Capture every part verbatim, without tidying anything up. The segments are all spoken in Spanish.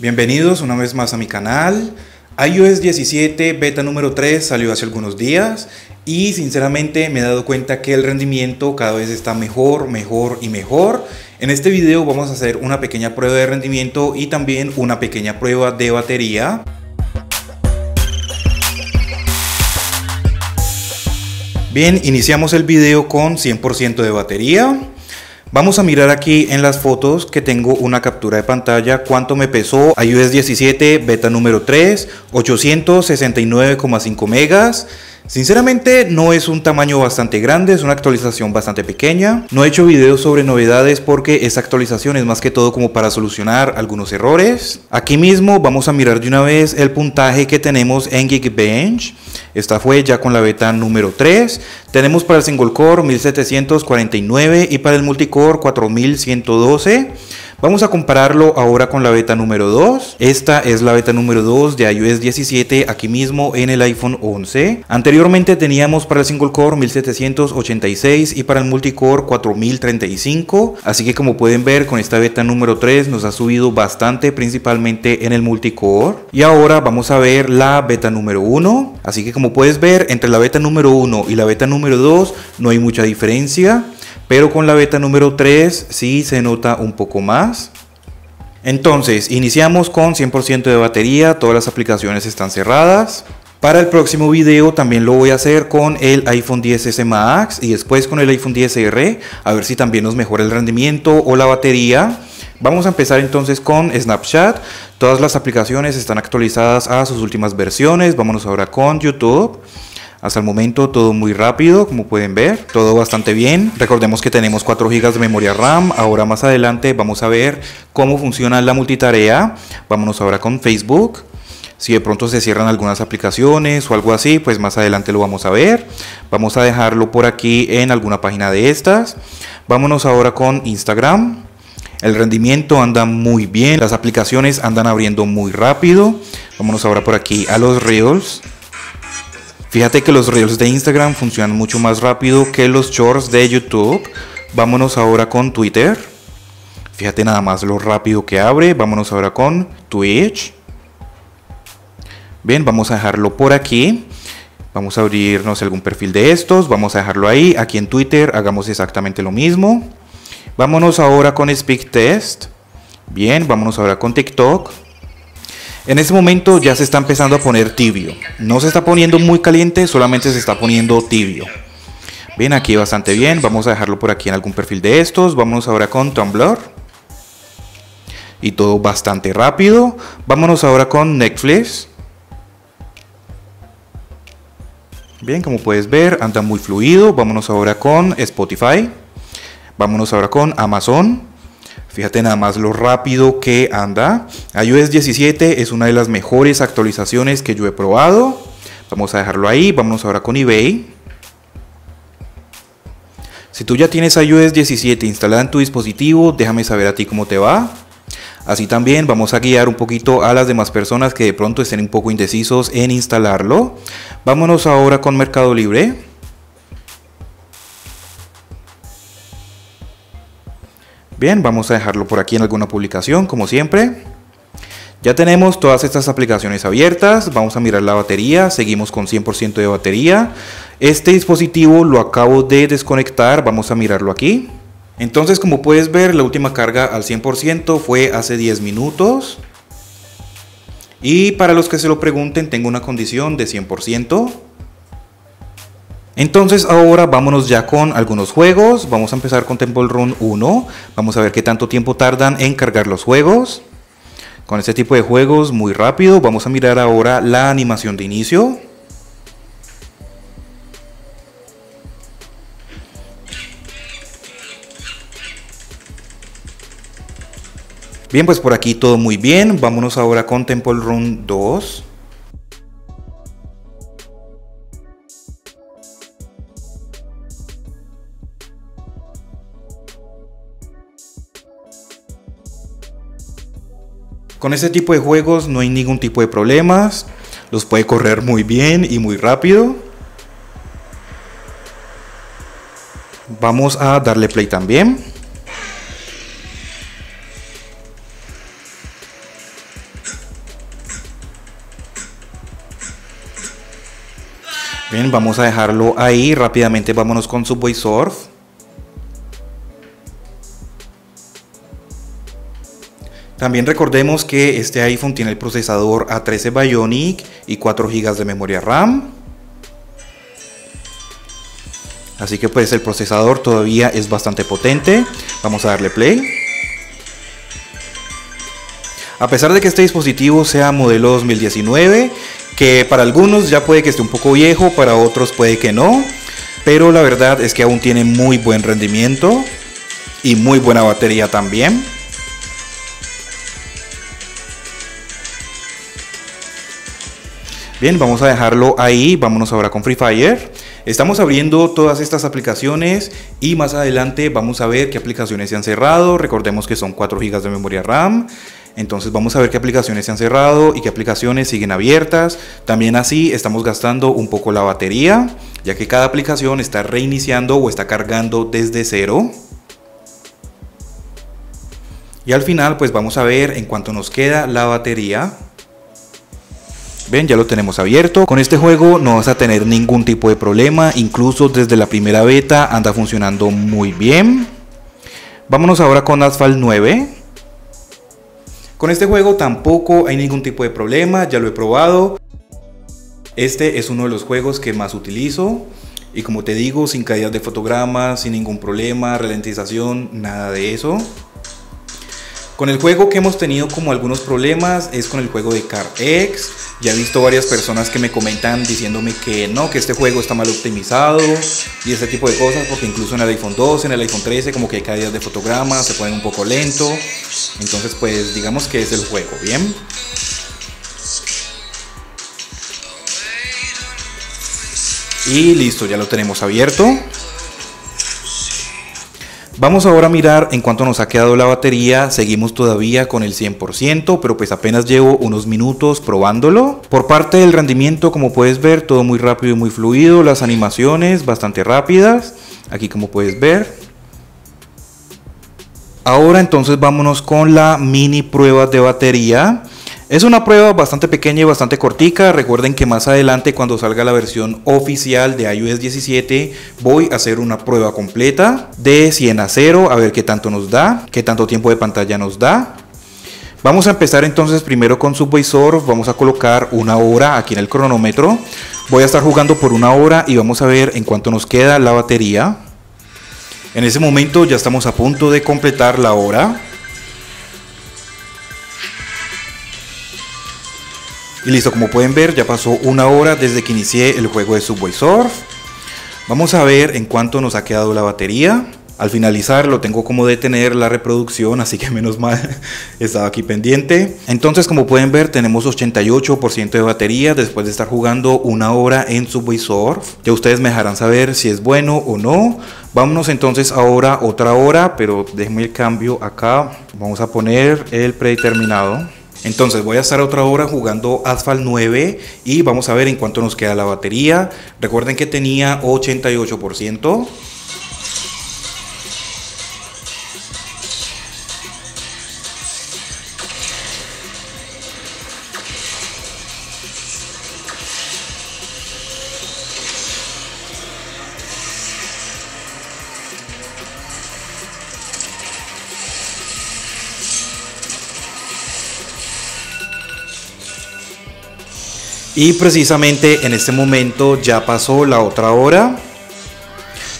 Bienvenidos una vez más a mi canal. iOS diecisiete beta número tres salió hace algunos días y sinceramente me he dado cuenta que el rendimiento cada vez está mejor, mejor y mejor. En este video vamos a hacer una pequeña prueba de rendimiento y también una pequeña prueba de batería. Bien, iniciamos el video con cien por ciento de batería. Vamos a mirar aquí en las fotos que tengo una captura de pantalla cuánto me pesó iOS diecisiete beta número tres, ochocientos sesenta y nueve coma cinco megas. Sinceramente no es un tamaño bastante grande, es una actualización bastante pequeña. No he hecho videos sobre novedades porque esta actualización es más que todo como para solucionar algunos errores. Aquí mismo vamos a mirar de una vez el puntaje que tenemos en Geekbench. Esta fue ya con la beta número tres. Tenemos para el single core mil setecientos cuarenta y nueve y para el multicore cuatro mil ciento doce. Vamos a compararlo ahora con la beta número dos. Esta es la beta número dos de iOS diecisiete aquí mismo en el iPhone once. Anteriormente teníamos para el single core mil setecientos ochenta y seis y para el multicore cuatro mil treinta y cinco. Así que como pueden ver, con esta beta número tres nos ha subido bastante, principalmente en el multicore. Y ahora vamos a ver la beta número uno. Así que como puedes ver, entre la beta número uno y la beta número dos no hay mucha diferencia. Pero con la beta número tres sí se nota un poco más. Entonces, iniciamos con cien por ciento de batería, todas las aplicaciones están cerradas. Para el próximo video también lo voy a hacer con el iPhone X S Max y después con el iPhone X R, a ver si también nos mejora el rendimiento o la batería. Vamos a empezar entonces con Snapchat. Todas las aplicaciones están actualizadas a sus últimas versiones. Vámonos ahora con YouTube. Hasta el momento todo muy rápido, como pueden ver, todo bastante bien. Recordemos que tenemos cuatro gigas de memoria RAM. Ahora más adelante vamos a ver cómo funciona la multitarea. Vámonos ahora con Facebook. Si de pronto se cierran algunas aplicaciones o algo así, pues más adelante lo vamos a ver. Vamos a dejarlo por aquí en alguna página de estas. Vámonos ahora con Instagram. El rendimiento anda muy bien, las aplicaciones andan abriendo muy rápido. Vámonos ahora por aquí a los Reels. Fíjate que los Reels de Instagram funcionan mucho más rápido que los Shorts de YouTube. Vámonos ahora con Twitter. Fíjate nada más lo rápido que abre. Vámonos ahora con Twitch. Bien, vamos a dejarlo por aquí. Vamos a abrirnos algún perfil de estos. Vamos a dejarlo ahí. Aquí en Twitter hagamos exactamente lo mismo. Vámonos ahora con SpeakTest. Bien, vámonos ahora con TikTok. En este momento ya se está empezando a poner tibio. No se está poniendo muy caliente, solamente se está poniendo tibio. Bien, aquí bastante bien. Vamos a dejarlo por aquí en algún perfil de estos. Vámonos ahora con Tumblr. Y todo bastante rápido. Vámonos ahora con Netflix. Bien, como puedes ver, anda muy fluido. Vámonos ahora con Spotify. Vámonos ahora con Amazon. Fíjate nada más lo rápido que anda. iOS diecisiete es una de las mejores actualizaciones que yo he probado. Vamos a dejarlo ahí. Vámonos ahora con eBay. Si tú ya tienes iOS diecisiete instalada en tu dispositivo, déjame saber a ti cómo te va. Así también vamos a guiar un poquito a las demás personas que de pronto estén un poco indecisos en instalarlo. Vámonos ahora con Mercado Libre. Bien, vamos a dejarlo por aquí en alguna publicación, como siempre. Ya tenemos todas estas aplicaciones abiertas. Vamos a mirar la batería. Seguimos con cien por ciento de batería. Este dispositivo lo acabo de desconectar. Vamos a mirarlo aquí. Entonces, como puedes ver, la última carga al cien por ciento fue hace diez minutos. Y para los que se lo pregunten, tengo una condición de cien por ciento. Entonces ahora vámonos ya con algunos juegos. Vamos a empezar con Temple Run uno. Vamos a ver qué tanto tiempo tardan en cargar los juegos. Con este tipo de juegos muy rápido. Vamos a mirar ahora la animación de inicio. Bien, pues por aquí todo muy bien. Vámonos ahora con Temple Run dos. Con este tipo de juegos no hay ningún tipo de problemas, los puede correr muy bien y muy rápido. Vamos a darle play también. Bien, vamos a dejarlo ahí. Rápidamente vámonos con Subway Surf. También recordemos que este iPhone tiene el procesador A trece Bionic y cuatro gigas de memoria RAM. Así que pues el procesador todavía es bastante potente. Vamos a darle play. A pesar de que este dispositivo sea modelo dos mil diecinueve, que para algunos ya puede que esté un poco viejo, para otros puede que no, pero la verdad es que aún tiene muy buen rendimiento y muy buena batería también. Bien, vamos a dejarlo ahí. Vámonos ahora con Free Fire. Estamos abriendo todas estas aplicaciones y más adelante vamos a ver qué aplicaciones se han cerrado. Recordemos que son cuatro gigas de memoria RAM. Entonces vamos a ver qué aplicaciones se han cerrado y qué aplicaciones siguen abiertas. También así estamos gastando un poco la batería, ya que cada aplicación está reiniciando o está cargando desde cero. Y al final pues vamos a ver en cuánto nos queda la batería. Ven, ya lo tenemos abierto. Con este juego no vas a tener ningún tipo de problema, incluso desde la primera beta anda funcionando muy bien. Vámonos ahora con Asphalt nueve. Con este juego tampoco hay ningún tipo de problema, ya lo he probado. Este es uno de los juegos que más utilizo y como te digo, sin caídas de fotogramas, sin ningún problema, ralentización, nada de eso. Con el juego que hemos tenido como algunos problemas es con el juego de Car X. Ya he visto varias personas que me comentan diciéndome que no, que este juego está mal optimizado y ese tipo de cosas, porque incluso en el iPhone doce, en el iPhone trece como que hay caídas de fotogramas, se ponen un poco lento. Entonces pues digamos que es el juego, ¿bien? Y listo, ya lo tenemos abierto. Vamos ahora a mirar en cuánto nos ha quedado la batería. Seguimos todavía con el cien por ciento, pero pues apenas llevo unos minutos probándolo. Por parte del rendimiento, como puedes ver, todo muy rápido y muy fluido. Las animaciones bastante rápidas, aquí como puedes ver. Ahora entonces vámonos con la mini prueba de batería. Es una prueba bastante pequeña y bastante cortica. Recuerden que más adelante cuando salga la versión oficial de iOS diecisiete voy a hacer una prueba completa de cien a cero, a ver qué tanto nos da, qué tanto tiempo de pantalla nos da. Vamos a empezar entonces primero con Subway Surf. Vamos a colocar una hora aquí en el cronómetro. Voy a estar jugando por una hora y vamos a ver en cuánto nos queda la batería. En ese momento ya estamos a punto de completar la hora. Y listo, como pueden ver ya pasó una hora desde que inicié el juego de Subway Surf. Vamos a ver en cuánto nos ha quedado la batería. Al finalizar lo tengo como detener la reproducción, así que menos mal estaba aquí pendiente. Entonces como pueden ver tenemos ochenta y ocho por ciento de batería después de estar jugando una hora en Subway Surf. Ya ustedes me dejarán saber si es bueno o no. Vámonos entonces ahora otra hora, pero déjenme el cambio acá. Vamos a poner el predeterminado. Entonces voy a estar otra hora jugando Asphalt nueve y vamos a ver en cuánto nos queda la batería. Recuerden que tenía ochenta y ocho por ciento. Y precisamente en este momento ya pasó la otra hora.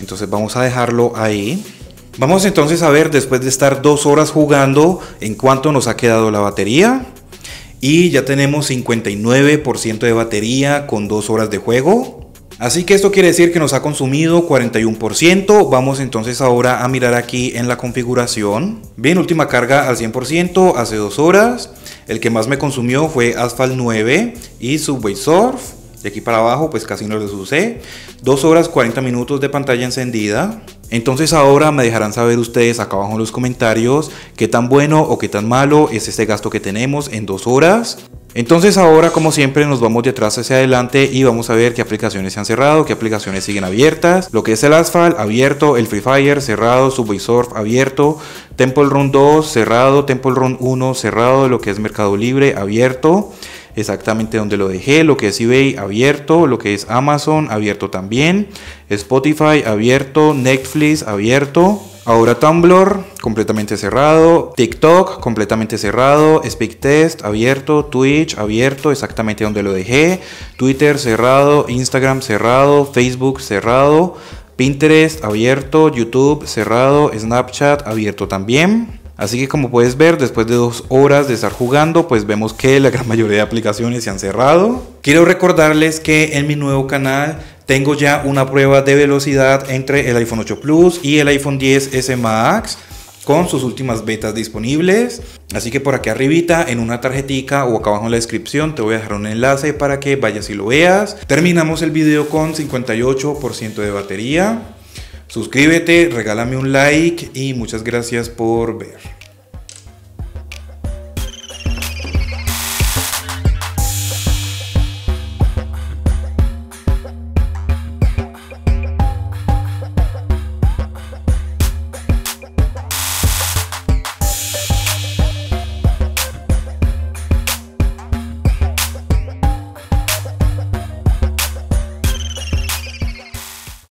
Entonces vamos a dejarlo ahí. Vamos entonces a ver después de estar dos horas jugando en cuánto nos ha quedado la batería. Y ya tenemos cincuenta y nueve por ciento de batería con dos horas de juego. Así que esto quiere decir que nos ha consumido cuarenta y uno por ciento. Vamos entonces ahora a mirar aquí en la configuración. Bien, última carga al cien por ciento hace dos horas. El que más me consumió fue Asphalt nueve y Subway Surf. De aquí para abajo pues casi no los usé. dos horas cuarenta minutos de pantalla encendida. Entonces ahora me dejarán saber ustedes acá abajo en los comentarios qué tan bueno o qué tan malo es este gasto que tenemos en dos horas. Entonces ahora como siempre nos vamos de atrás hacia adelante y vamos a ver qué aplicaciones se han cerrado, qué aplicaciones siguen abiertas. Lo que es el Asphalt abierto, el Free Fire cerrado, Subway Surf abierto, Temple Run dos cerrado, Temple Run uno cerrado, lo que es Mercado Libre abierto. exactamente donde lo dejé, lo que es eBay abierto, lo que es Amazon abierto también, Spotify abierto, Netflix abierto, ahora Tumblr completamente cerrado, TikTok completamente cerrado, SpeakTest abierto, Twitch abierto, exactamente donde lo dejé, Twitter cerrado, Instagram cerrado, Facebook cerrado, Pinterest abierto, YouTube cerrado, Snapchat abierto también. Así que como puedes ver, después de dos horas de estar jugando, pues vemos que la gran mayoría de aplicaciones se han cerrado. Quiero recordarles que en mi nuevo canal tengo ya una prueba de velocidad entre el iPhone ocho Plus y el iPhone diez ese Max con sus últimas betas disponibles. Así que por aquí arribita en una tarjetica o acá abajo en la descripción te voy a dejar un enlace para que vayas y lo veas. Terminamos el video con cincuenta y ocho por ciento de batería. Suscríbete, regálame un like y muchas gracias por ver.